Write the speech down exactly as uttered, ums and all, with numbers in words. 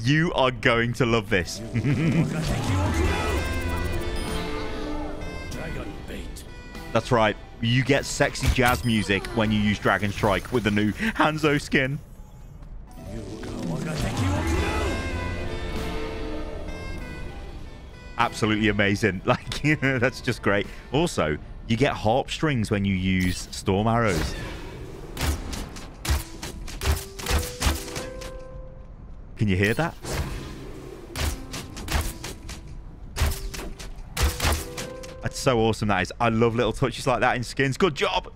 You are going to love this. Dragon bait. That's right. You get sexy jazz music when you use Dragon Strike with the new Hanzo skin. Absolutely amazing. Like, you know, that's just great. Also, you get harp strings when you use Storm Arrows. Can you hear that? That's so awesome, that is. I love little touches like that in skins. Good job.